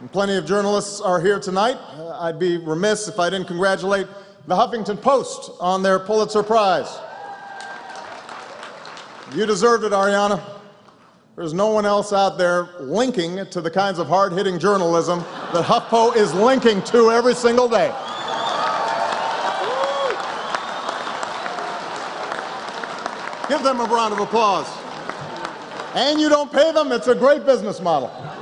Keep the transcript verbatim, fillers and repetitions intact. And plenty of journalists are here tonight. Uh, I'd be remiss if I didn't congratulate the Huffington Post on their Pulitzer Prize. You deserved it, Ariana. There's no one else out there linking to the kinds of hard-hitting journalism that HuffPo is linking to every single day. Give them a round of applause. And you don't pay them, it's a great business model.